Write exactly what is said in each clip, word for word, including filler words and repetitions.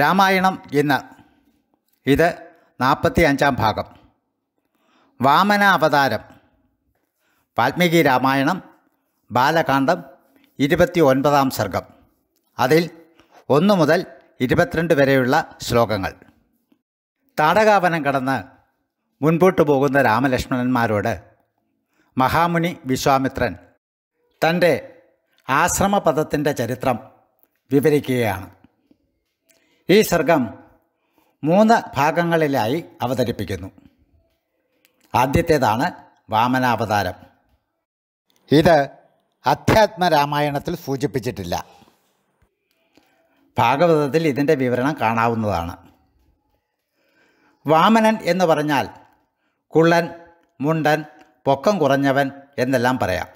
രാമായണം ഇന്ന് ഇത് നാൽപ്പത്തി അഞ്ചാം ഭാഗം. വാമന അവതാരം. വാൽമീകി രാമായണം ബാലകാന്ഡം ഇരുപത്തി ഒൻപതാം സർഗം. അതിൽ ഒന്ന് മുതൽ ഇരുപത്തിരണ്ട് വരെയുള്ള ശ്ലോകങ്ങൾ. താടകാവനം കടന്ന് മുൻപോട്ട് പോകുന്ന രാമലക്ഷ്മണന്മാരോട് മഹാമുനി വിശ്വാമിത്രൻ തൻ്റെ ആശ്രമപദത്തിൻ്റെ ചരിത്രം വിവരിക്കുകയാണ്. ഈ സർഗം മൂന്ന് ഭാഗങ്ങളിലായി അവതരിപ്പിക്കുന്നു. ആദ്യത്തേതാണ് വാമനാവതാരം. ഇത് അധ്യാത്മരാമായണത്തിൽ സൂചിപ്പിച്ചിട്ടില്ല. ഭാഗവതത്തിൽ ഇതിൻ്റെ വിവരണം കാണാവുന്നതാണ്. വാമനൻ എന്ന് പറഞ്ഞാൽ കുള്ളൻ, മുണ്ടൻ, പൊക്കം കുറഞ്ഞവൻ എന്നെല്ലാം പറയാം.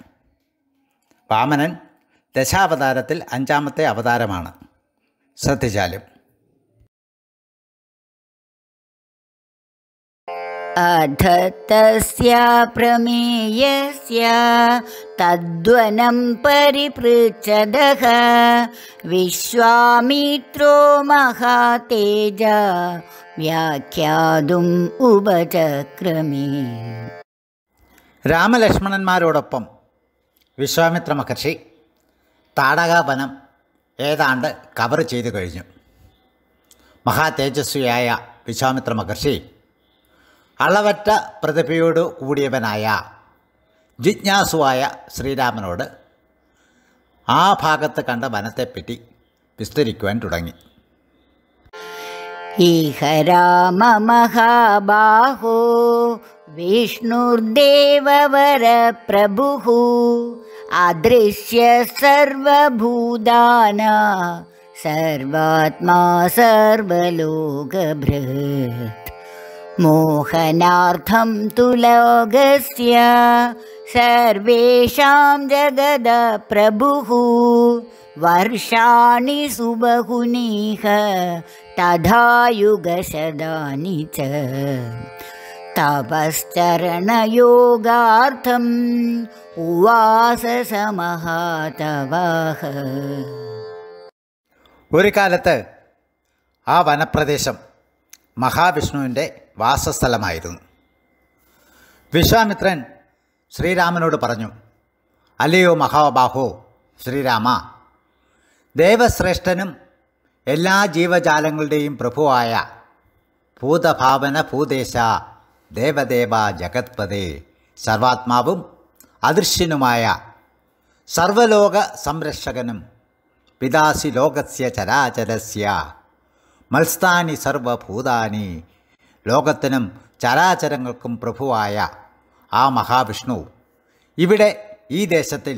വാമനൻ ദശാവതാരത്തിൽ അഞ്ചാമത്തെ അവതാരമാണ്. ശ്രദ്ധിച്ചാലും അധതസ്യ പ്രമേയസ്യ തദ്വനം പരിപൃച്ഛദഃ വിശ്വാമിത്രോ മഹാതേജ വ്യാഖ്യാതും ഉപചക്രമേ. രാമലക്ഷ്മണന്മാരോടൊപ്പം വിശ്വാമിത്ര മഹർഷി താടകാവനം ഏതാണ്ട് കവർ ചെയ്തു കഴിഞ്ഞു. മഹാതേജസ്വിയായ വിശ്വാമിത്ര മഹർഷി അളവറ്റ പ്രതിഭയോട് കൂടിയവനായ ജിജ്ഞാസുവായ ശ്രീരാമനോട് ആ ഭാഗത്ത് കണ്ട വനത്തെപ്പറ്റി വിസ്തരിക്കുവാൻ തുടങ്ങി. ഈഹ രാമ മഹാബാഹോ വിഷ്ണുർദേവവര പ്രഭുഃ അദൃശ്യ സർവഭൂതാന സർവാത്മാ സർവലോകഭൃത് മോഹനാർത്ഥം തുലോകസ്യ സർവേഷാം ജഗദ പ്രഭുഃ വർഷാണി സുബഹുനീഹ തഥായുഗശതാനി ച തപശ്ചരണയോഗാർത്ഥം ഉവാസ സമഹാതവാഹ. ഒരു കാലത്ത് ആ വനപ്രദേശം മഹാവിഷ്ണുവിൻ്റെ വാസസ്ഥലമായിരുന്നു. വിശ്വാമിത്രൻ ശ്രീരാമനോട് പറഞ്ഞു, അല്ലയോ മഹാബാഹോ ശ്രീരാമ, ദേവശ്രേഷ്ഠനും എല്ലാ ജീവജാലങ്ങളുടെയും പ്രഭുവായ ഭൂതഭാവന ഭൂദേശ ദേവദേവ ജഗത്പതേ സർവാത്മാവും അദൃശ്യനുമായ സർവലോക സംരക്ഷകനും പിതാസി ലോകസ്യ ചരാചരസ്യ മത്സ്ഥാനി സർവഭൂതാനി ലോകത്തിനും ചരാചരങ്ങൾക്കും പ്രഭുവായ ആ മഹാവിഷ്ണു ഇവിടെ ഈ ദേശത്തിൽ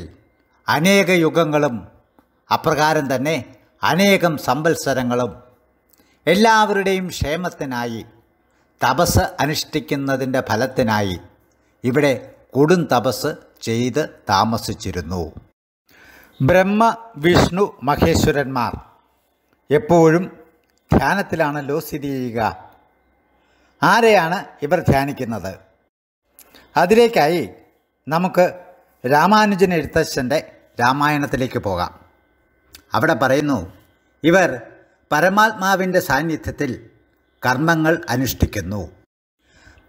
അനേക യുഗങ്ങളും അപ്രകാരം തന്നെ അനേകം സംവത്സരങ്ങളും എല്ലാവരുടെയും ക്ഷേമത്തിനായി തപസ് അനുഷ്ഠിക്കുന്നതിൻ്റെ ഫലത്തിനായി ഇവിടെ കൊടും തപസ് ചെയ്ത് താമസിച്ചിരുന്നു. ബ്രഹ്മ വിഷ്ണു മഹേശ്വരന്മാർ എപ്പോഴും ധ്യാനത്തിലാണല്ലോ സ്ഥിതി ചെയ്യുക. ആരെയാണ് ഇവർ ധ്യാനിക്കുന്നത്? അതിലേക്കായി നമുക്ക് രാമാനുജൻ എഴുത്തച്ഛൻ്റെ രാമായണത്തിലേക്ക് പോകാം. അവിടെ പറയുന്നു, ഇവർ പരമാത്മാവിൻ്റെ സാന്നിധ്യത്തിൽ കർമ്മങ്ങൾ അനുഷ്ഠിക്കുന്നു.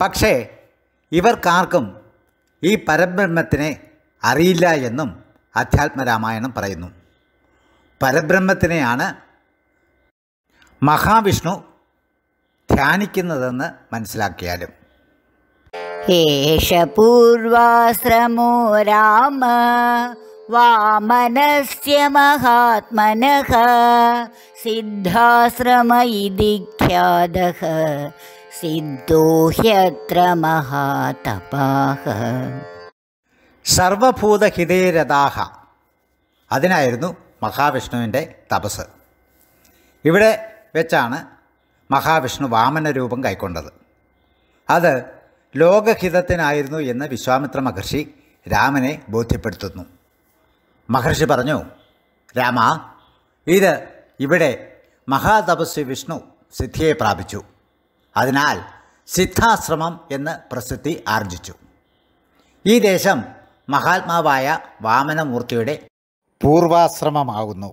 പക്ഷേ ഇവർക്കാർക്കും ഈ പരബ്രഹ്മത്തിനെ അറിയില്ല എന്നും അധ്യാത്മരാമായണം പറയുന്നു. പരബ്രഹ്മത്തിനെയാണ് മഹാവിഷ്ണു ധ്യാനിക്കുന്നതെന്ന് മനസ്സിലാക്കിയാലും ഏഷ പൂർവാശ്രമോ രാമ വാമനസ്യ മഹാത്മനഃ സിദ്ധാശ്രമ ഇതി ഖ്യാതഃ സിദ്ധോ ഹ്യത്ര മഹാതപാഃ സർവഭൂതഹിതേരതാഹ. അതിനായിരുന്നു മഹാവിഷ്ണുവിൻ്റെ തപസ്. ഇവിടെ വെച്ചാണ് മഹാവിഷ്ണു വാമന രൂപം കൈക്കൊണ്ടത്. അത് ലോകഹിതത്തിനായിരുന്നു എന്ന് വിശ്വാമിത്ര മഹർഷി രാമനെ ബോധ്യപ്പെടുത്തുന്നു. മഹർഷി പറഞ്ഞു, രാമ, ഇത് ഇവിടെ മഹാതപസ്വി വിഷ്ണു സിദ്ധിയെ പ്രാപിച്ചു. അതിനാൽ സിദ്ധാശ്രമം എന്ന് പ്രസിദ്ധി ആർജിച്ചു. ഈ ദേശം മഹാത്മാവായ വാമനമൂർത്തിയുടെ പൂർവാശ്രമമാകുന്നു.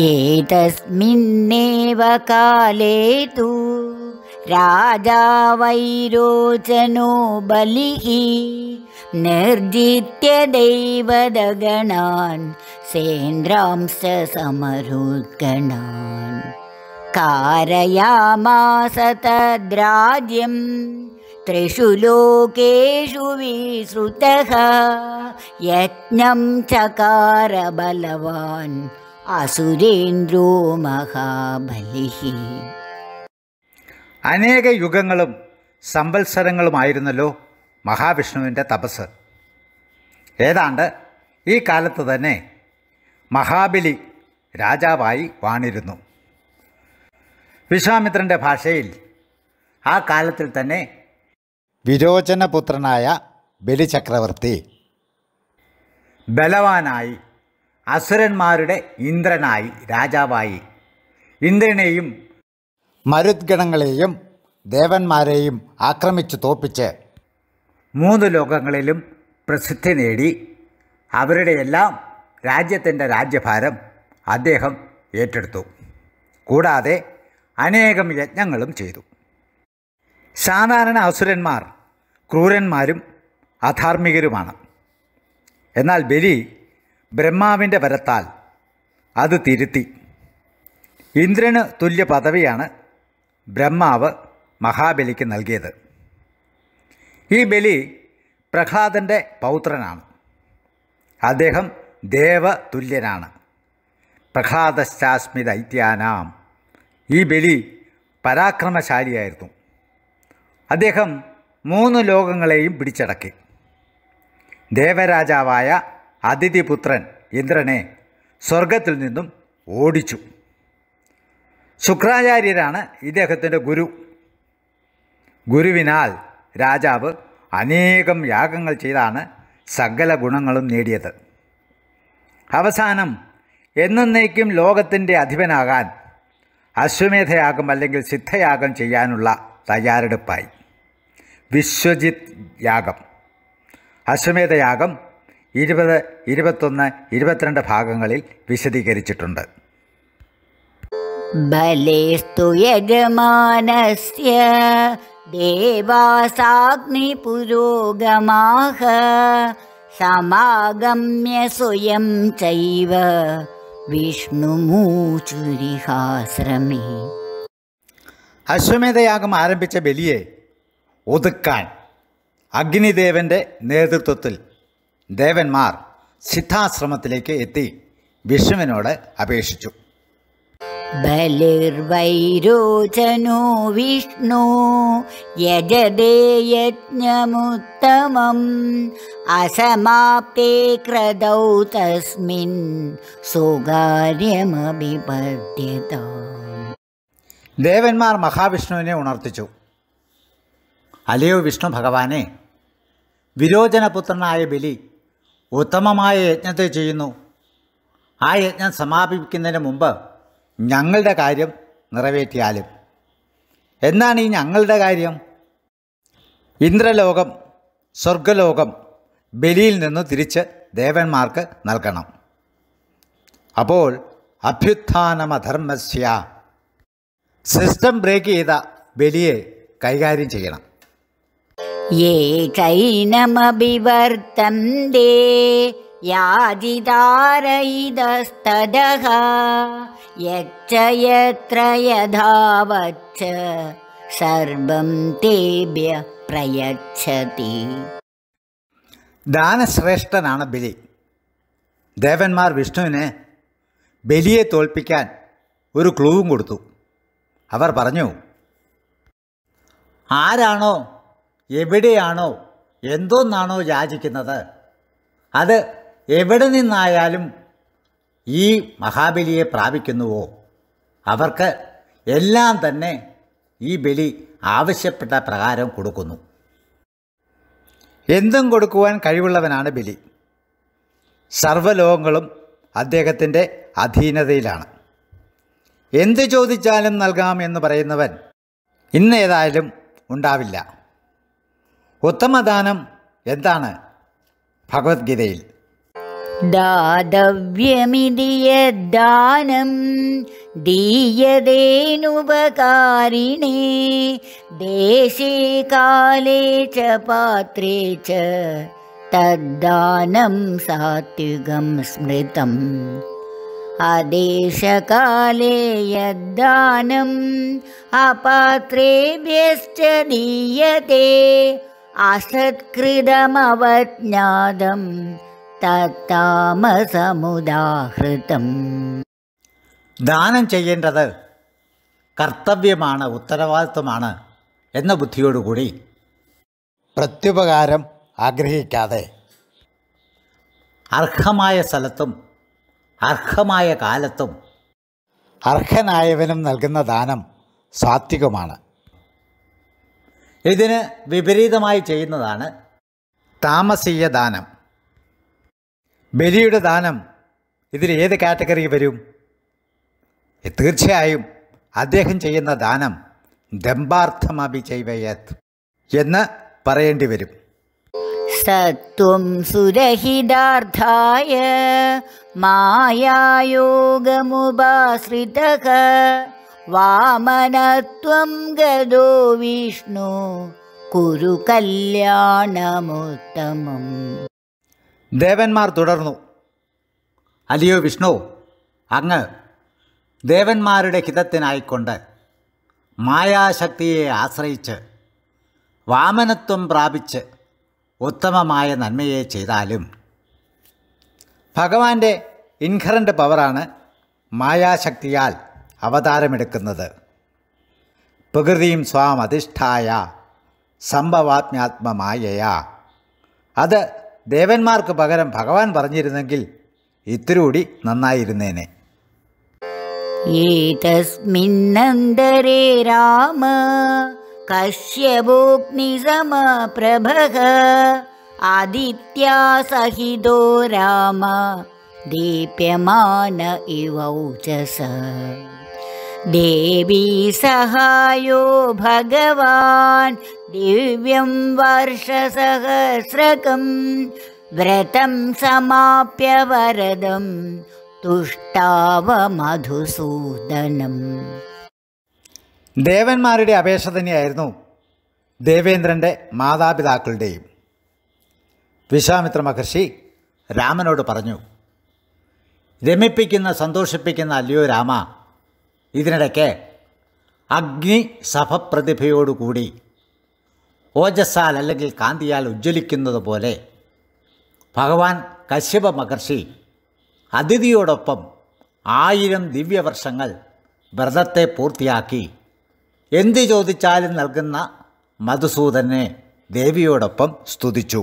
एतस्मिन्नेव काले तु राजा वैरोचनो बलिः निर्जित्य दैवदगणान् सेन्द्रांश्च समरुद्गणान् कारयामास तद्राज्यं त्रिषु लोकेषु विश्रुतः यज्ञं चकार बलवान् असुरेन्द्रो महाबलिः. അനേക യുഗങ്ങളും സംവത്സരങ്ങളുമായിരുന്നല്ലോ മഹാവിഷ്ണുവിൻ്റെ തപസ്. ഏതാണ്ട് ഈ കാലത്ത് തന്നെ മഹാബലി രാജാവായി വാണിരുന്നു. വിശ്വാമിത്രൻ്റെ ഭാഷയിൽ ആ കാലത്തിൽ തന്നെ വിരോചനപുത്രനായ ബലിചക്രവർത്തി ബലവാനായി അസുരന്മാരുടെ ഇന്ദ്രനായി രാജാവായി ഇന്ദ്രനെയും മരുദ്ഗണങ്ങളെയും ദേവന്മാരെയും ആക്രമിച്ചു തോപ്പിച്ച് മൂന്ന് ലോകങ്ങളിലും പ്രസിദ്ധി നേടി. അവരുടെയെല്ലാം രാജ്യത്തിൻ്റെ രാജ്യഭാരം അദ്ദേഹം ഏറ്റെടുത്തു. കൂടാതെ അനേകം യജ്ഞങ്ങളും ചെയ്തു. സാധാരണ അസുരന്മാർ ക്രൂരന്മാരും അധാർമ്മികരുമാണ്. എന്നാൽ ബലി ബ്രഹ്മാവിൻ്റെ വരത്താൽ അത് തിരുത്തി. ഇന്ദ്രന് തുല്യ പദവിയാണ് ബ്രഹ്മാവ് മഹാബലിക്ക് നൽകിയത്. ഈ ബലി പ്രഹ്ലാദൻ്റെ പൗത്രനാണ്. അദ്ദേഹം ദേവതുല്യനാണ്. പ്രഹ്ലാദശ്ചാസ്മി ദൈത്യാനാം. ഈ ബലി പരാക്രമശാലിയായിരുന്നു. അദ്ദേഹം മൂന്ന് ലോകങ്ങളെയും പിടിച്ചടക്കി. ദേവരാജാവായ അതിഥിപുത്രൻ ഇന്ദ്രനെ സ്വർഗത്തിൽ നിന്നും ഓടിച്ചു. ശുക്രാചാര്യരാണ് ഇദ്ദേഹത്തിൻ്റെ ഗുരു. ഗുരുവിനാൽ രാജാവ് അനേകം യാഗങ്ങൾ ചെയ്താണ് സകല ഗുണങ്ങളും നേടിയത്. അവസാനം എന്നേക്കും ലോകത്തിൻ്റെ അധിപനാകാൻ അശ്വമേധയാഗം അല്ലെങ്കിൽ സിദ്ധയാഗം ചെയ്യാനുള്ള തയ്യാറെടുപ്പായി വിശ്വജിത് യാഗം. അശ്വമേധയാഗം ഇരുപത് ഇരുപത്തൊന്ന് ഇരുപത്തിരണ്ട് ഭാഗങ്ങളിൽ വിശദീകരിച്ചിട്ടുണ്ട്. ബലേസ്തു യജമാനസ്യ ദേവാസാഗ്നി പുരോഗമാഃ സമാഗമ്യ സ്വയം ചൈവ വിഷ്ണുമൂചുരിഹാശ്രമേ. അശ്വമേധയാഗം ആരംഭിച്ച ബലിയെ ഒതുക്കാൻ അഗ്നിദേവൻ്റെ നേതൃത്വത്തിൽ ദേവന്മാർ സിദ്ധാശ്രമത്തിലേക്ക് എത്തി വിഷ്ണുവിനോട് അപേക്ഷിച്ചു. ബലിർവൈരോചനോ വിഷ്ണു യജതേ യജ്ഞമുത്തമം അസമാപ്തേ ക്രതൗ തസ്മിൻ സ്വകാര്യമഭിപദ്ധ്യത. ദേവന്മാർ മഹാവിഷ്ണുവിനെ ഉണർത്തിച്ചു. അല്ലയോ വിഷ്ണു ഭഗവാനെ, വിരോചനപുത്രനായ ബലി ഉത്തമമായ യജ്ഞത്തെ ചെയ്യുന്നു. ആ യജ്ഞം സമാപിക്കുന്നതിന് മുമ്പ് ഞങ്ങളുടെ കാര്യം നിറവേറ്റിയാലും. എന്നാണ് ഈ ഞങ്ങളുടെ കാര്യം? ഇന്ദ്രലോകം സ്വർഗലോകം ബലിയിൽ നിന്ന് തിരിച്ച് ദേവന്മാർക്ക് നൽകണം. അപ്പോൾ അഭ്യുത്ഥാനമധർമ്മസ്യ സിസ്റ്റം ബ്രേക്ക് ചെയ്ത ബലിയെ കൈകാര്യം ചെയ്യണം. യാജിതാരയിതസ്തദഃ യച്ഛയത്ര യഥാവച്ഛ സർവം തേഭ്യ പ്രയച്ഛതി. ദാനശ്രേഷ്ഠനാണ് ബലി. ദേവന്മാർ വിഷ്ണുവിന് ബലിയെ തോൽപ്പിക്കാൻ ഒരു ക്ലൂവും കൊടുത്തു. അവർ പറഞ്ഞു, ആരാണോ എവിടെയാണോ എന്തോന്നാണോ യാചിക്കുന്നത് അത് എവിടെ നിന്നായാലും ഈ മഹാബലിയെ പ്രാപിക്കുന്നുവോ അവർക്ക് എല്ലാം തന്നെ ഈ ബലി ആവശ്യപ്പെട്ട പ്രകാരം കൊടുക്കുന്നു. എന്തും കൊടുക്കുവാൻ കഴിവുള്ളവനാണ് ബലി. സർവ്വലോകങ്ങളും അദ്ദേഹത്തിൻ്റെ അധീനതയിലാണ്. എന്ത് ചോദിച്ചാലും നൽകാം എന്ന് പറയുന്നവൻ ഇന്നേതായാലും ഉണ്ടാവില്ല. ഉത്തമദാനം എന്താണ്? ഭഗവത്ഗീതയിൽ दातव्यमिति यद्दानं दीयतेनुपकारिणे देशे काले च पात्रे च तद्दानं सात्विकं स्मृतम् आदेशकाले यद्दानं अपात्रेभ्यश्च दीयते असत्कृतमवज्ञातं तत्तामसमुदाहृतम् ദാനം ചെയ്യേണ്ടത് കർത്തവ്യമാണ്, ഉത്തരവാദിത്വമാണ് എന്ന ബുദ്ധിയോടുകൂടി പ്രത്യുപകാരം ആഗ്രഹിക്കാതെ അർഹമായ സ്ഥലത്തും അർഹമായ കാലത്തും അർഹനായവനും നൽകുന്ന ദാനം സാത്വികമാണ്. ഇതിന് വിപരീതമായി ചെയ്യുന്നതാണ് താമസീയ ദാനം. ബലിയുടെ ദാനം ഇതിൽ ഏത് കാറ്റഗറിയിൽ വരും? തീർച്ചയായും അദ്ദേഹം ചെയ്യുന്ന ദാനം ദമ്പാർത്ഥമഭി ചെയ്വയത് എന്ന് പറയേണ്ടി വരും. സത്വം സുരഹിതാർത്ഥായ മായായോഗമുപാശ്രിതഃ വാമനത്വം ഗതോ വിഷ്ണു കുരു കല്യാണമുത്തമം. ദേവന്മാർ തുടർന്നു, അല്ലയോ വിഷ്ണു, അങ്ങ് ദേവന്മാരുടെ ഹിതത്തിനായിക്കൊണ്ട് മായാശക്തിയെ ആശ്രയിച്ച് വാമനത്വം പ്രാപിച്ച് ഉത്തമമായ നന്മയെ ചെയ്താലും. ഭഗവാന്റെ ഇൻഹറൻ്റ് പവറാണ് മായാശക്തിയാൽ അവതാരമെടുക്കുന്നത്. പ്രകൃതിയും സ്വാം അധിഷ്ഠായ സംഭവാത്മ്യാത്മമായയാ. അത് ദേവന്മാർക്ക് പകരം ഭഗവാൻ പറഞ്ഞിരുന്നെങ്കിൽ ഇത്തിരൂടി നന്നായിരുന്നേനെ. ഏതസ്മിന്നന്തരേ രാമ കശ്യപോഗ്നിസമപ്രഭഃ ആദിത്യാ സഹിതോ രാമ ദീപ്യമാന ഇവ ഉചസ ദേവീ സഹായോ ഭഗവാൻ ദിവ്യം വർഷസഹസ്രകം വ്രതം സമാപ്യ വരദം തുഷ്ടാവ മധുസൂദനം. ദേവന്മാരുടെ അപേക്ഷ തന്നെയായിരുന്നു ദേവേന്ദ്രൻ്റെ മാതാപിതാക്കളുടെയും. വിശ്വാമിത്ര മഹർഷി രാമനോട് പറഞ്ഞു, രമിപ്പിക്കുന്ന സന്തോഷിപ്പിക്കുന്ന അല്ലയോ രാമ, ഇതിനിടയ്ക്ക് അഗ്നി സഭപ്രതിഭയോടുകൂടി ഓജസ്സാൽ അല്ലെങ്കിൽ കാന്തിയാൽ ഉജ്ജ്വലിക്കുന്നത് പോലെ ഭഗവാൻ കശ്യപ മഹർഷി അതിഥിയോടൊപ്പം ആയിരം ദിവ്യവർഷങ്ങൾ വ്രതത്തെ പൂർത്തിയാക്കി എന്ത് ചോദിച്ചാലും നൽകുന്ന മധുസൂദനെ ദേവിയോടൊപ്പം സ്തുതിച്ചു.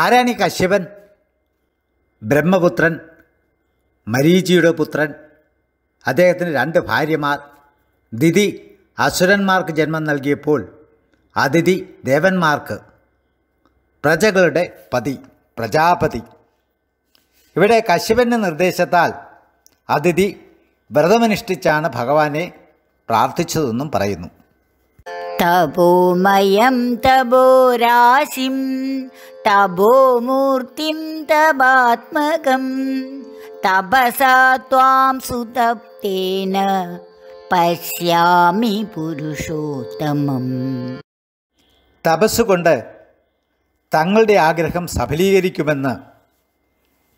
ആരാണീ കശ്യപൻ? ബ്രഹ്മപുത്രൻ, മരീചിയുടെ പുത്രൻ. അദ്ദേഹത്തിന് രണ്ട് ഭാര്യമാർ. ദിതി അസുരന്മാർക്ക് ജന്മം നൽകിയപ്പോൾ അതിഥി ദേവന്മാർക്ക് പ്രജകളുടെ പതി, പ്രജാപതി. ഇവിടെ കശ്യപൻ്റെ നിർദ്ദേശത്താൽ അതിഥി വ്രതമനുഷ്ഠിച്ചാണ് ഭഗവാനെ പ്രാർത്ഥിച്ചതെന്നും പറയുന്നു. തപോമയം തപോരാശിം തപോമൂർത്തിം തപാത്മകം തപസാ ത്വാം സുതപ്തേന പശ്യാമി പുരുഷോത്തമം. തപസ്സുകൊണ്ട് തങ്ങളുടെ ആഗ്രഹം സഫലീകരിക്കുമെന്ന്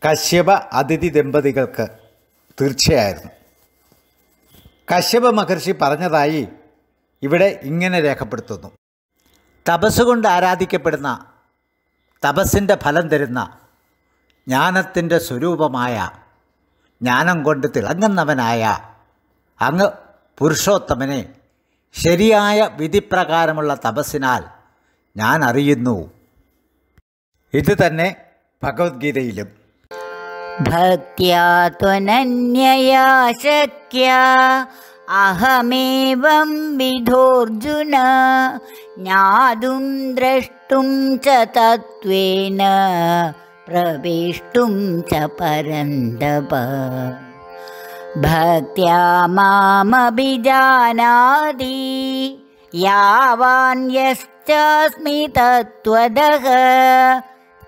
കശ്യപ അതിഥി ദമ്പതികൾക്ക് തീർച്ചയായിരുന്നു. കശ്യപ മഹർഷി പറഞ്ഞതായി ഇവിടെ ഇങ്ങനെ രേഖപ്പെടുത്തുന്നു. തപസ്സുകൊണ്ട് ആരാധിക്കപ്പെടുന്ന, തപസ്സിൻ്റെ ഫലം തരുന്ന ജ്ഞാനത്തിൻ്റെ സ്വരൂപമായ, ജ്ഞാനം കൊണ്ട് തിളങ്ങുന്നവനായ അങ്ങ് പുരുഷോത്തമനെ ശരിയായ വിധിപ്രകാരമുള്ള തപസ്സിനാൽ ഞാൻ അറിയുന്നു. ഇത് തന്നെ ഭഗവത്ഗീതയിലും ഭക്ത്യാ ത്വനന്യയാ ശക്യാ അഹമേവം വിധോർജുന ജ്ഞാതും ദ്രഷ്ടും ച തത്വേന പ്രവേഷ്ടും ച പരന്തപ ഭക്ത്യാ മാമഭിജാനാതി യാവാന്യശ്ചാസ്മി തത്വദഃ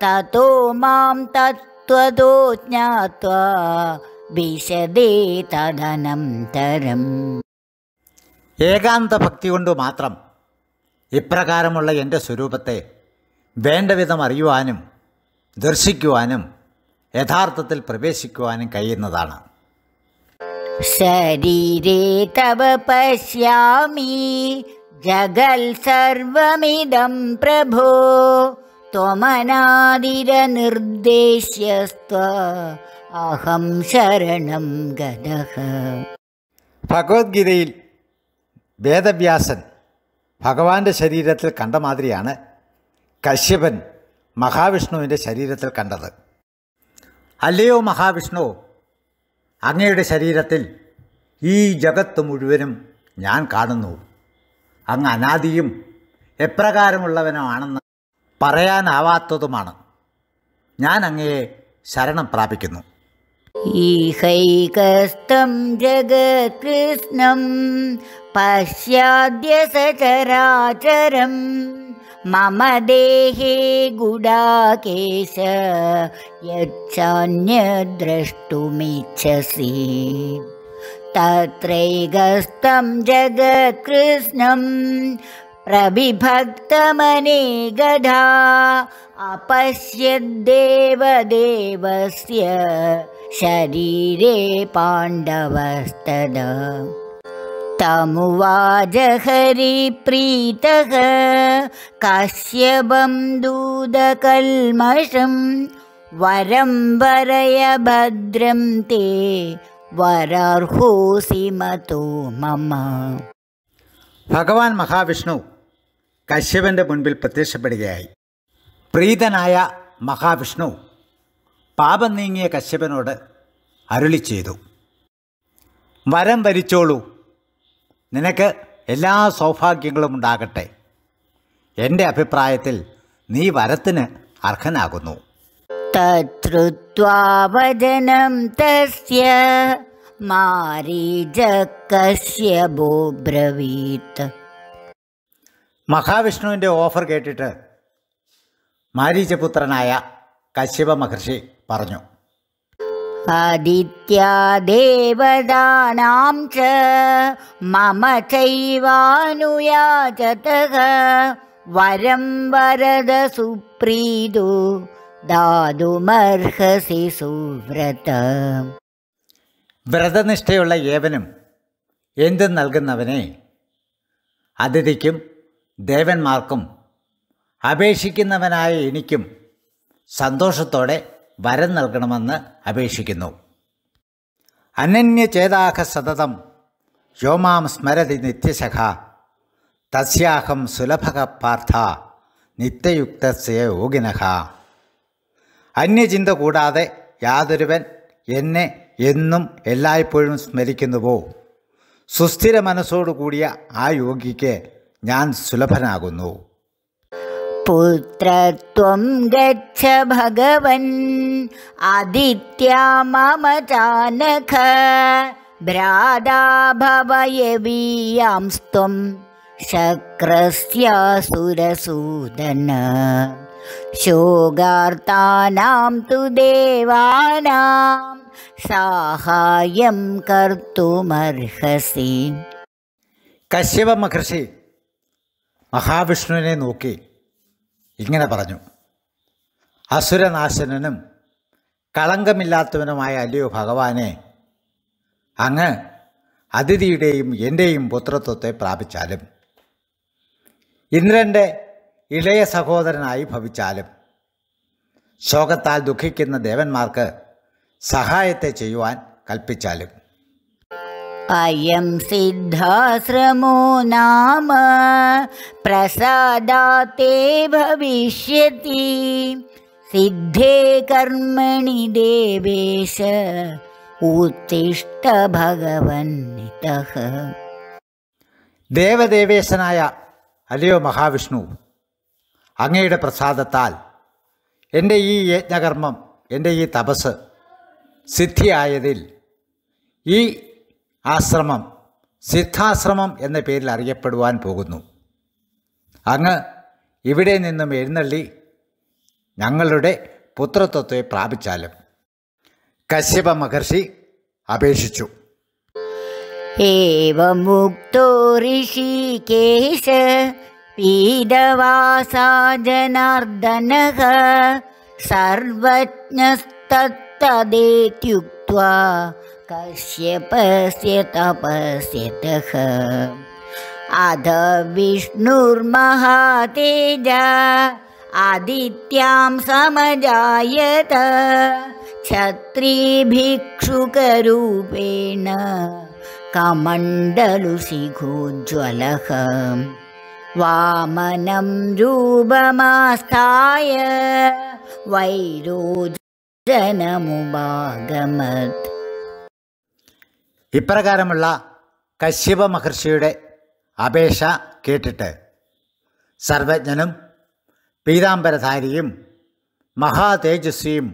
ततो मां तत्त्वतो ज्ञात्वा विशदे तदनन्तरम्। ഏകാന്ത ഭക്തി കൊണ്ട് മാത്രം ഇപ്രകാരമുള്ള എൻ്റെ സ്വരൂപത്തെ വേണ്ടവിധം അറിയുവാനും ദർശിക്കുവാനും യഥാർത്ഥത്തിൽ പ്രവേശിക്കുവാനും കഴിയുന്നതാണ്. ശരീരേ തവ പശ്യാമി ജഗൽ സർവമിദം പ്രഭോ ത്വമനാദിര നിർദ്ദേശസ്ത്വ അഹം ശരണം ഗതഃ. ഭഗവത്ഗീതയിൽ വേദവ്യാസൻ ഭഗവാന്റെ ശരീരത്തിൽ കണ്ട മാതിരിയാണ് കശ്യപൻ മഹാവിഷ്ണുവിൻ്റെ ശരീരത്തിൽ കണ്ടത്. അല്ലയോ മഹാവിഷ്ണു, അങ്ങയുടെ ശരീരത്തിൽ ഈ ജഗത്ത് മുഴുവനും ഞാൻ കാണുന്നു. അങ്ങ് അനാദിയും എപ്രകാരമുള്ളവനുമാണെന്ന് പറയാനാവാത്തതുമാണ്. ഞാൻ അങ്ങയെ ശരണം പ്രാപിക്കുന്നു. ഈഹൈകസ്തം ജഗത്കൃഷ്ണം പശ്യാദ്യ സചരാചരം മമ ദേഹേ ഗുഡാകേശ യച്ഛാന്യദ്രഷ്ടുമിച്ഛസി തത്രൈകസ്തം ജഗത്കൃഷ്ണം പ്രവിഭക്തമനേകധാ അപശ്യദ്ദേവദേവസ്യ ശരീരേ പാണ്ഡവസ്തദാ തമുവാച ഹരിപ്രീതഃ കശ്യപം ദൂതകൽമഷം വരം വരയ ഭദ്രം തേ വരാർഹോസി മതോ മമ. ഭഗവാൻ മഹാവിഷ്ണു കശ്യപൻ്റെ മുൻപിൽ പ്രത്യക്ഷപ്പെടുകയായി. പ്രീതനായ മഹാവിഷ്ണു പാപം നീങ്ങിയ കശ്യപനോട് അരുളി ചെയ്തു, വരം വരിച്ചോളൂ, നിനക്ക് എല്ലാ സൗഭാഗ്യങ്ങളും ഉണ്ടാകട്ടെ. എൻ്റെ അഭിപ്രായത്തിൽ നീ വരത്തിന് അർഹനാകുന്നു. തത്രുത്വാവചനം തസ്യ മാരീജ കശ്യപോ ബ്രവീത്. മഹാവിഷ്ണുവിൻ്റെ ഓഫർ കേട്ടിട്ട് മാരീചപുത്രനായ കശ്യപ മഹർഷി പറഞ്ഞു, ആദിത്യാ ദേവതാനാം ച മമ ചൈവാനുയാചതഃ വരം വരദ സുപ്രീതോ ദാതുമർഹസി സുവ്രത. വ്രതനിഷ്ഠയുള്ള ഏവനും എന്തും നൽകുന്നവനെ അതിഥിക്കും ദേവന്മാർക്കും അപേക്ഷിക്കുന്നവനായ എനിക്കും സന്തോഷത്തോടെ വരം നൽകണമെന്ന് അപേക്ഷിക്കുന്നു. അനന്യചേതാഹ സതതം യോമാം സ്മരതി നിത്യശഖ തസ്യാഹം സുലഭക പാർത്ഥ നിത്യയുക്തസ്യ യോഗിനഃ. അന്യചിന്ത കൂടാതെ യാതൊരുവൻ എന്നെ എന്നും എല്ലായ്പ്പോഴും സ്മരിക്കുന്നുവോ സുസ്ഥിര മനസ്സോടുകൂടിയ ആ യോഗിക്ക് ഞാൻ സുലഭനാകുന്നു. പുത്രത്വം ഗച്ഛ ഭഗവൻ ആദിത്യാ മമ ചാനഘ ഭ്രാതാ ഭവയവീയാംസ്ത്വം ശക്രസ്യാസുരസൂദന ശോകാർത്താനാം തു ദേവാനാം സഹായം കർത്തുമർഹസി. കശ്യപ മഹർഷി മഹാവിഷ്ണുവിനെ നോക്കി ഇങ്ങനെ പറഞ്ഞു, അസുരനാശനനും കളങ്കമില്ലാത്തവനുമായ അല്ലയോ ഭഗവാനെ, അങ്ങ് അതിഥിയുടെയും എൻ്റെയും പുത്രത്വത്തെ പ്രാപിച്ചാലും ഇന്ദ്രൻ്റെ ഇളയ സഹോദരനായി ഭവിച്ചാലും ശോകത്താൽ ദുഃഖിക്കുന്ന ദേവന്മാർക്ക് സഹായത്തെ ചെയ്യുവാൻ കൽപ്പിച്ചാലും അയം സിദ്ധാശ്രമോ നാമ പ്രസാദാതേ ഭവിഷ്യതി സിദ്ധേ കർമ്മണി ദേവേശ ഉത്തിഷ്ഠ ഭഗവന്നിതഃ. ദേവദേവേശനായ അല്ലയോ മഹാവിഷ്ണു, അങ്ങയുടെ പ്രസാദത്താൽ എൻ്റെ ഈ യജ്ഞകർമ്മം, എൻ്റെ ഈ തപസ് സിദ്ധിയായതിൽ ഈ ആശ്രമം സിദ്ധാശ്രമം എന്ന പേരിൽ അറിയപ്പെടുവാൻ പോകുന്നു. അങ്ങ് ഇവിടെ നിന്നും എഴുന്നള്ളി ഞങ്ങളുടെ പുത്രത്വത്തെ പ്രാപിച്ചാലും കശ്യപ മഹർഷി അപേക്ഷിച്ചു. ഏവം മുക്തോ ഋഷികേശ പീതവാസാ ജനാർദ്ദനഃ സർവജ്ഞസ്തദേത്യുക്ത്വാ കശ്യപസ്യ തപസ്യതഃ അധ വിഷ്ണുർമഹാതേജ ആദിത്യാം സമജായത ക്ഷത്രീ ഭിക്ഷുകരൂപേണ കമണ്ഡലുശിഖോജ്വലഃ വാമനം രൂപമാസ്ഥായ വൈരോചനമുപാഗമത്. ഇപ്രകാരമുള്ള കശ്യപ മഹർഷിയുടെ അപേക്ഷ കേട്ടിട്ട് സർവജ്ഞനും പീതാംബരധാരിയും മഹാതേജസ്വിയും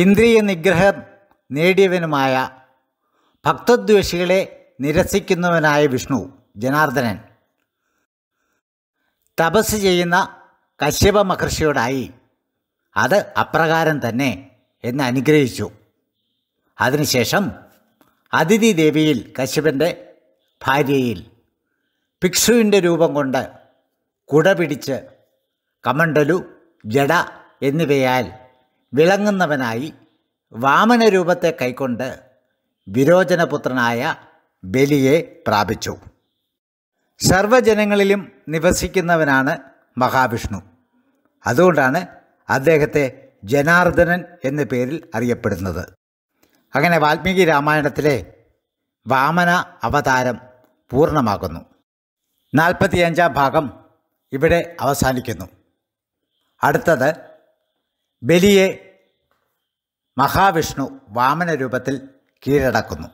ഇന്ദ്രിയ നിഗ്രഹം നേടിയവനുമായ ഭക്തദ്വേഷികളെ നിരസിക്കുന്നവനായ വിഷ്ണു ജനാർദ്ദനൻ തപസ് ചെയ്യുന്ന കശ്യപ മഹർഷിയോടായി അത് അപ്രകാരം തന്നെ എന്ന് അനുഗ്രഹിച്ചു. അതിനുശേഷം അതിഥി ദേവിയിൽ കശ്യപൻ്റെ ഭാര്യയിൽ ഭിക്ഷുവിൻ്റെ രൂപം കൊണ്ട് കുട പിടിച്ച് കമണ്ഡലു ജട എന്നിവയാൽ വിളങ്ങുന്നവനായി വാമന രൂപത്തെ കൈക്കൊണ്ട് വിരോചനപുത്രനായ ബലിയെ പ്രാപിച്ചു. സർവജനങ്ങളിലും നിവസിക്കുന്നവനാണ് മഹാവിഷ്ണു. അതുകൊണ്ടാണ് അദ്ദേഹത്തെ ജനാർദ്ദനൻ എന്ന പേരിൽ അറിയപ്പെടുന്നത്. അങ്ങനെ വാൽമീകി രാമായണത്തിലെ വാമന അവതാരം പൂർണ്ണമാകുന്നു. നാൽപ്പത്തിയഞ്ചാം ഭാഗം ഇവിടെ അവസാനിക്കുന്നു. അടുത്തത് ബലിയെ മഹാവിഷ്ണു വാമന രൂപത്തിൽ കീഴടക്കുന്നു.